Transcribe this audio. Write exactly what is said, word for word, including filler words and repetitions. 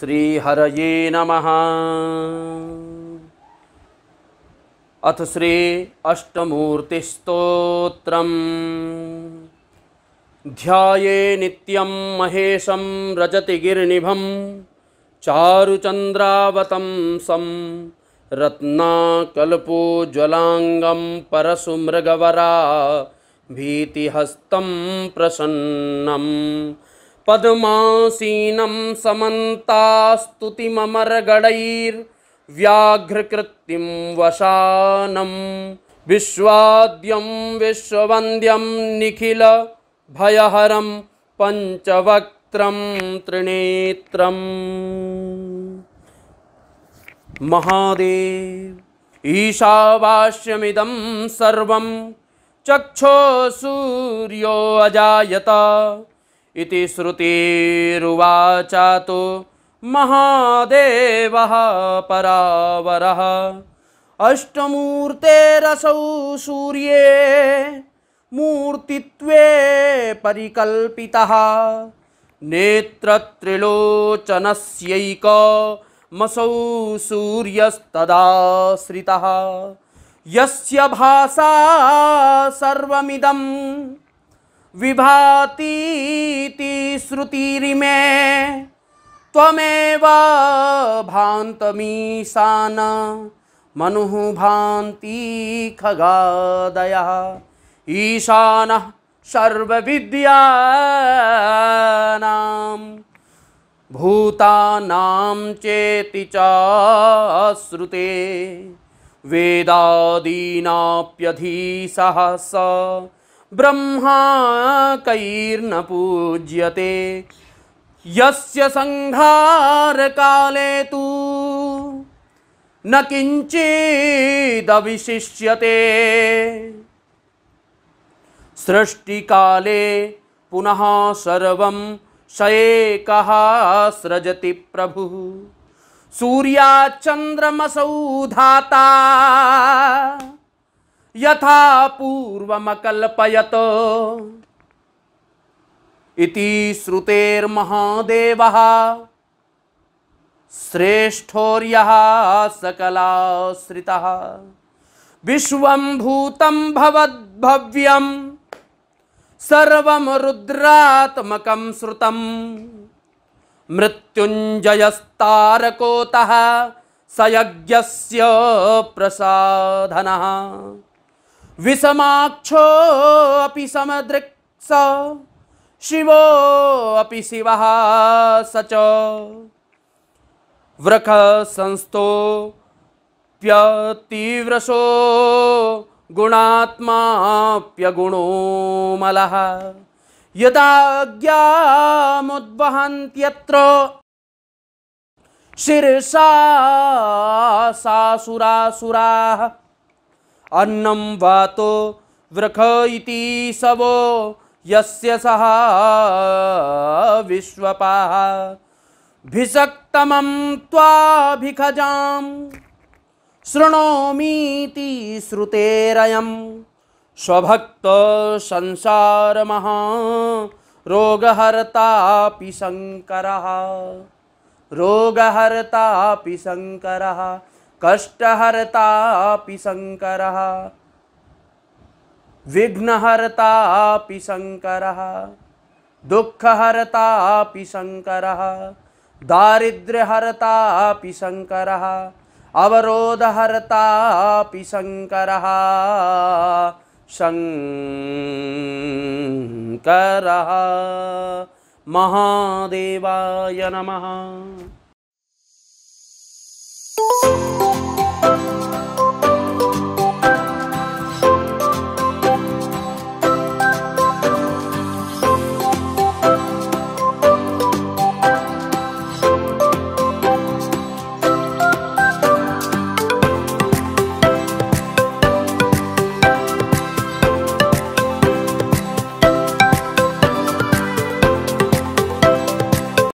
श्रीहरये नमः। अथ श्री अष्टमूर्ति स्तोत्रम्। ध्याये नित्यं महेशं रजति गिरिनिभं चारुचन्द्रावतंसं रत्नाकल्पोज्ज्वलाङ्गं परशुमृगवरा भीतिहस्तं प्रसन्नम् पद्मासीनं समन्तास्तुतिममरगणैर्व्याघ्रकृत्तिं वशानं विश्वाद्यं विश्ववन्द्यं निखिलभयहरं पञ्चवक्त्रं त्रिनेत्रं। महादेव ईशावास्यमिदं सर्वं चक्षुसूर्यो अजायत इति श्रुतिरुवाच तो महादेवः परावरः। अष्टमूर्तेरसौ सूर्ये मूर्तित्वे परिकल्पितः नेत्रत्रिलोचनस्यैकमसौ सूर्यस्तदाश्रितः यस्य भासा सर्वमिदं विभातीति श्रुतिरिमे त्वमेव भान्तमीशान मनुः भान्ति खगादयः। ईशानः सर्वविद्यानां भूतानां चेति चाश्रुते वेदादीनाप्यधीशः स ब्रह्मा कैर्न पूज्यते। यस्य संहार काले तु न किंचिदविशिष्यते सृष्टिकाले पुनः सर्वं स एकः सृजति प्रभुः। सूर्याचन्द्रमसौ धाता यथा पूर्वमकल्पयत इति श्रुतेर्महादेवः श्रेष्ठोर्यः सकलाश्रितः। विश्वं भूतं भवद्भव्यं सर्वं रुद्रात्मकं श्रुतं मृत्युञ्जयस्तारकोतः सयज्ञस्य प्रसाधनः। विषमाक्षो अपि समदृक्ष शिवो अपि शिवः सच वृख संस्थो प्यतीव्रसो गुणात्मा प्यगुणोमलः। यदाज्ञामुद्वहन्त्यत्र शीर्षा सासुरासुराः अन्नं वातो वृख इति सवो यस्य सः विश्वपाः। भिषक्तमं त्वाभिखजां शृणोमीति श्रुतेरयं स्वभक्त संसारमः रोगहर्तापि शङ्करः रोगहर्तापि शङ्करः कष्टहर्तापि शङ्करः विघ्नहर्तापि शङ्करः दुःखहर्तापि शङ्करः दारिद्र्यहर्तापि शङ्करः अवरोधहर्तापि शङ्करः शङ्करः। महादेवाय नमः।